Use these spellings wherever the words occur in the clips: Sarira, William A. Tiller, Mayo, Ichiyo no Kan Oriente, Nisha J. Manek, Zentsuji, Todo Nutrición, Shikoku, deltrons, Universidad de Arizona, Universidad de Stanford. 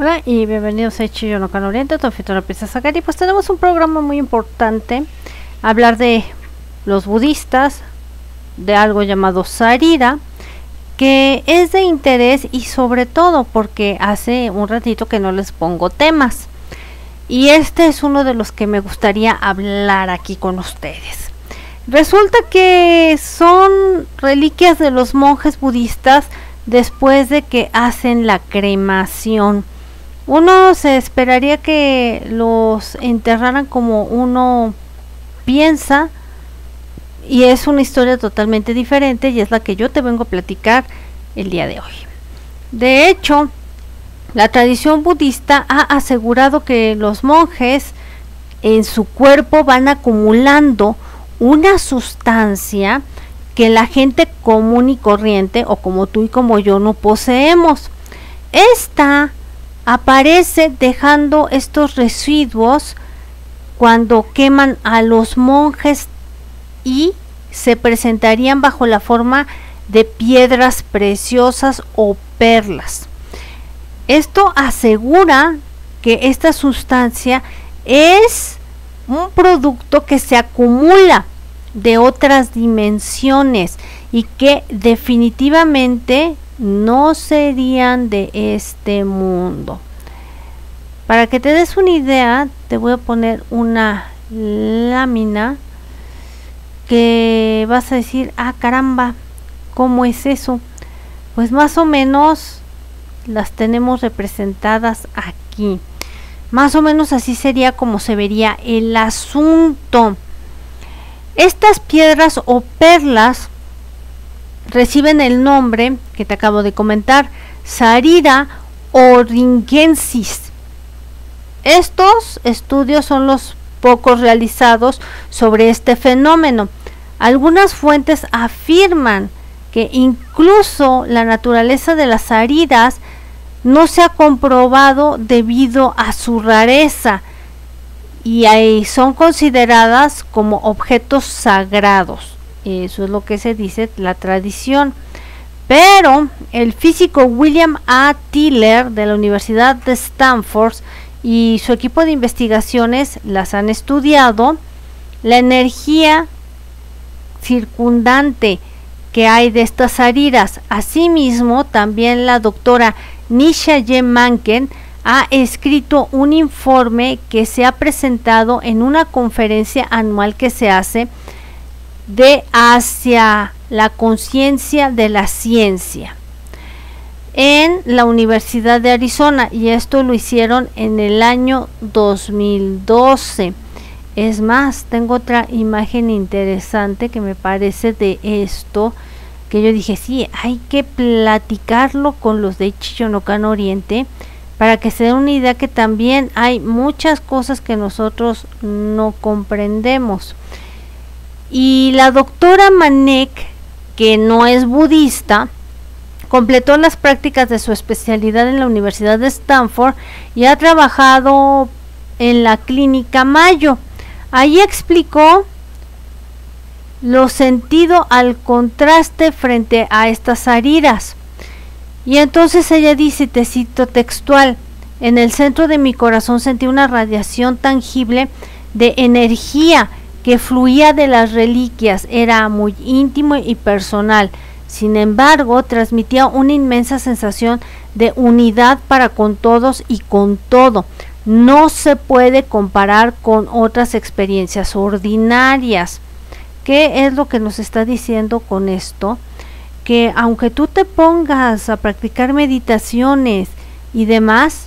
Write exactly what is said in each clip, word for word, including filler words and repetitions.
Hola y bienvenidos a Ichiyo no Kan Oriente, Tofito la Princesa Gary. Pues tenemos un programa muy importante, hablar de los budistas, de algo llamado Sarira, que es de interés y sobre todo porque hace un ratito que no les pongo temas. Y este es uno de los que me gustaría hablar aquí con ustedes. Resulta que son reliquias de los monjes budistas después de que hacen la cremación. Uno se esperaría que los enterraran como uno piensa, y es una historia totalmente diferente y es la que yo te vengo a platicar el día de hoy. De hecho, la tradición budista ha asegurado que los monjes en su cuerpo van acumulando una sustancia que la gente común y corriente, o como tú y como yo, no poseemos. Esta aparece dejando estos residuos cuando queman a los monjes y se presentarían bajo la forma de piedras preciosas o perlas. Esto asegura que esta sustancia es un producto que se acumula de otras dimensiones y que definitivamente no serían de este mundo. Para que te des una idea, te voy a poner una lámina que vas a decir, ah caramba, ¿cómo es eso? Pues más o menos las tenemos representadas aquí. Más o menos así sería como se vería el asunto. Estas piedras o perlas reciben el nombre que te acabo de comentar, Sarira Orringensis. Estos estudios son los pocos realizados sobre este fenómeno. Algunas fuentes afirman que incluso la naturaleza de las sariras no se ha comprobado debido a su rareza, y ahí son consideradas como objetos sagrados. Eso es lo que se dice la tradición. Pero el físico William A. Tiller de la Universidad de Stanford y su equipo de investigaciones las han estudiado. La energía circundante que hay de estas sariras. Asimismo, también la doctora Nisha J. Manek ha escrito un informe que se ha presentado en una conferencia anual que se hace de hacia la conciencia de la ciencia en la Universidad de Arizona, y esto lo hicieron en el año dos mil doce. Es más, tengo otra imagen interesante que me parece de esto, que yo dije, sí, hay que platicarlo con los de Ichiyo no Kan Oriente para que se den una idea que también hay muchas cosas que nosotros no comprendemos. Y la doctora Manek, que no es budista, completó las prácticas de su especialidad en la Universidad de Stanford y ha trabajado en la clínica Mayo. Ahí explicó lo sentido al contraste frente a estas sariras. Y entonces ella dice, te cito textual, en el centro de mi corazón sentí una radiación tangible de energía que fluía de las reliquias, era muy íntimo y personal, sin embargo transmitía una inmensa sensación de unidad para con todos y con todo, no se puede comparar con otras experiencias ordinarias. ¿Qué es lo que nos está diciendo con esto? Que aunque tú te pongas a practicar meditaciones y demás,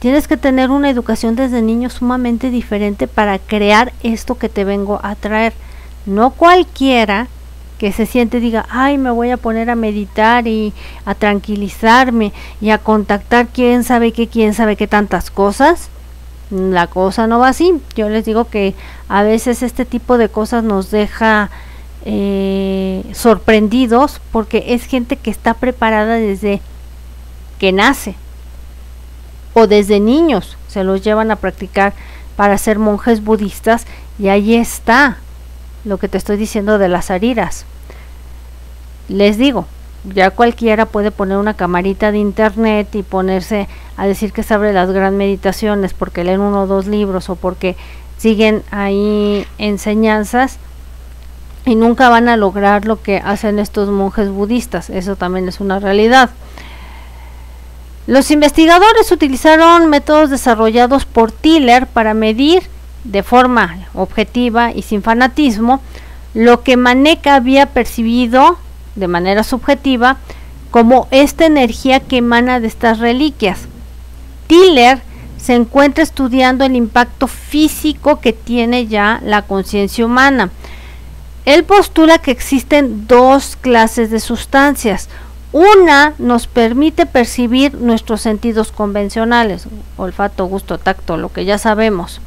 tienes que tener una educación desde niño sumamente diferente para crear esto que te vengo a traer. No cualquiera que se siente, diga, ay, me voy a poner a meditar y a tranquilizarme y a contactar quién sabe qué, quién sabe qué tantas cosas. La cosa no va así. Yo les digo que a veces este tipo de cosas nos deja eh, sorprendidos, porque es gente que está preparada desde que nace, o desde niños se los llevan a practicar para ser monjes budistas, y ahí está lo que te estoy diciendo de las Sariras. Les digo, ya cualquiera puede poner una camarita de internet y ponerse a decir que sabe las gran meditaciones porque leen uno o dos libros, o porque siguen ahí enseñanzas, y nunca van a lograr lo que hacen estos monjes budistas. Eso también es una realidad. Los investigadores utilizaron métodos desarrollados por Tiller para medir de forma objetiva y sin fanatismo lo que Manek había percibido de manera subjetiva como esta energía que emana de estas reliquias. Tiller se encuentra estudiando el impacto físico que tiene ya la conciencia humana. Él postula que existen dos clases de sustancias. Una nos permite percibir nuestros sentidos convencionales, olfato, gusto, tacto, lo que ya sabemos.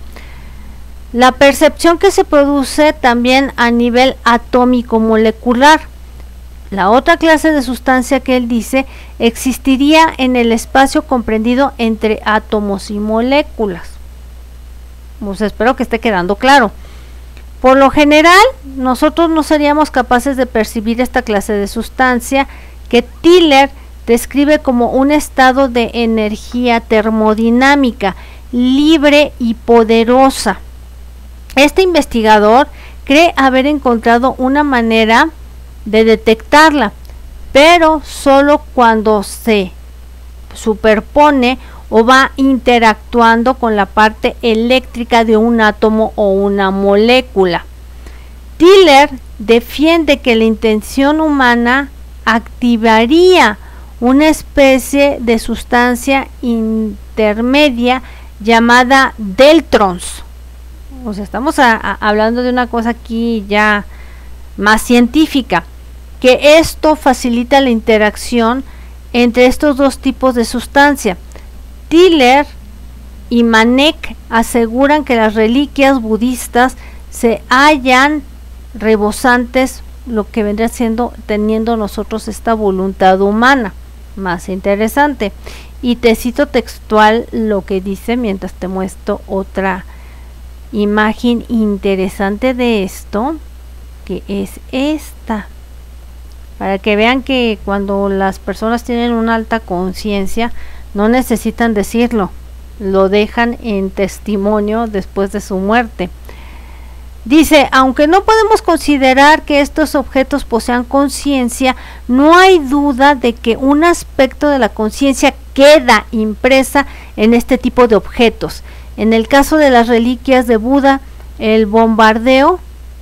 La percepción que se produce también a nivel atómico molecular. La otra clase de sustancia que él dice existiría en el espacio comprendido entre átomos y moléculas. Pues espero que esté quedando claro. Por lo general, nosotros no seríamos capaces de percibir esta clase de sustancia que Tiller describe como un estado de energía termodinámica, libre y poderosa. Este investigador cree haber encontrado una manera de detectarla, pero solo cuando se superpone o va interactuando con la parte eléctrica de un átomo o una molécula. Tiller defiende que la intención humana activaría una especie de sustancia intermedia llamada deltrons. O sea, estamos a, a, hablando de una cosa aquí ya más científica, que esto facilita la interacción entre estos dos tipos de sustancia. Tiller y Manek aseguran que las reliquias budistas se hallan rebosantes, lo que vendría siendo teniendo nosotros esta voluntad humana. Más interesante. Y te cito textual lo que dice mientras te muestro otra imagen interesante de esto, que es esta, para que vean que cuando las personas tienen una alta conciencia no necesitan decirlo, lo dejan en testimonio después de su muerte. Dice, aunque no podemos considerar que estos objetos posean conciencia, no hay duda de que un aspecto de la conciencia queda impresa en este tipo de objetos. En el caso de las reliquias de Buda, el bombardeo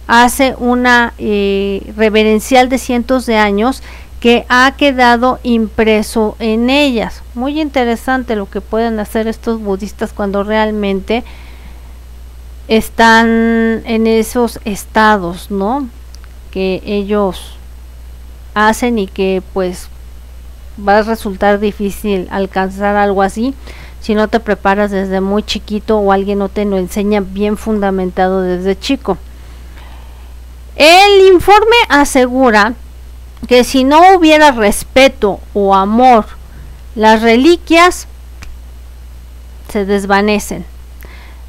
hace una eh, reverencial de cientos de años que ha quedado impreso en ellas. Muy interesante lo que pueden hacer estos budistas cuando realmente están en esos estados, ¿no?, que ellos hacen, y que pues va a resultar difícil alcanzar algo así si no te preparas desde muy chiquito, o alguien no te lo enseña bien fundamentado desde chico. El informe asegura que si no hubiera respeto o amor, las reliquias se desvanecen.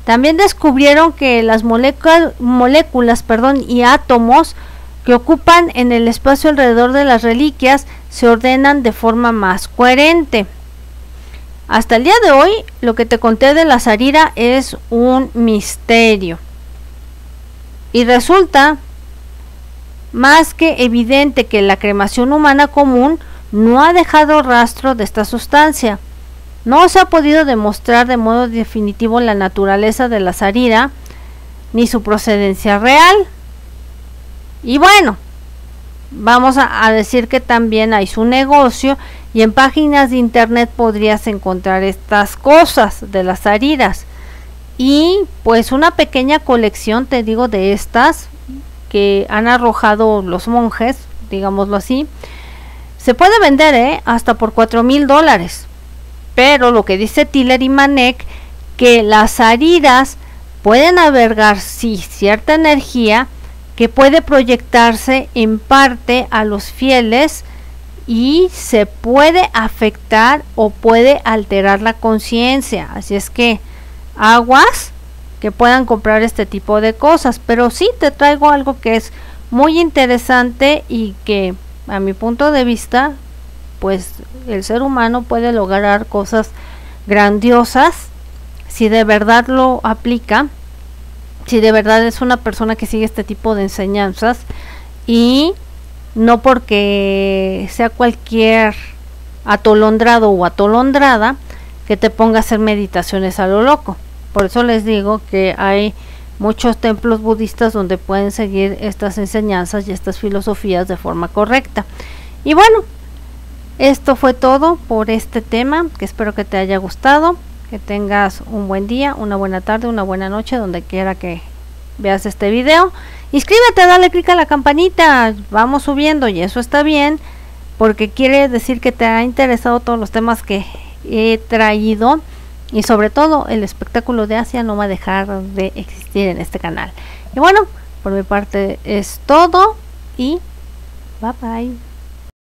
También descubrieron que las moléculas, moléculas perdón, y átomos que ocupan en el espacio alrededor de las reliquias se ordenan de forma más coherente. Hasta el día de hoy, lo que te conté de la Sarira es un misterio. Y resulta más que evidente que la cremación humana común no ha dejado rastro de esta sustancia. No se ha podido demostrar de modo definitivo la naturaleza de la Sarira ni su procedencia real. Y bueno, vamos a, a decir que también hay su negocio, y en páginas de internet podrías encontrar estas cosas de las Sariras, y pues una pequeña colección, te digo, de estas que han arrojado los monjes, digámoslo así, se puede vender ¿eh? hasta por cuatro mil dólares. Pero lo que dice Tiller y Manek, que las ariras pueden albergar sí cierta energía que puede proyectarse en parte a los fieles y se puede afectar o puede alterar la conciencia. Así es que aguas que puedan comprar este tipo de cosas. Pero sí te traigo algo que es muy interesante y que a mi punto de vista, pues el ser humano puede lograr cosas grandiosas si de verdad lo aplica, si de verdad es una persona que sigue este tipo de enseñanzas y no porque sea cualquier atolondrado o atolondrada que te ponga a hacer meditaciones a lo loco. Por eso les digo que hay muchos templos budistas donde pueden seguir estas enseñanzas y estas filosofías de forma correcta. Y bueno, esto fue todo por este tema, que espero que te haya gustado. Que tengas un buen día, una buena tarde, una buena noche, donde quiera que veas este video. Inscríbete, dale clic a la campanita, vamos subiendo y eso está bien, porque quiere decir que te ha interesado todos los temas que he traído. Y sobre todo el espectáculo de Asia no va a dejar de existir en este canal. Y bueno, por mi parte es todo y bye bye.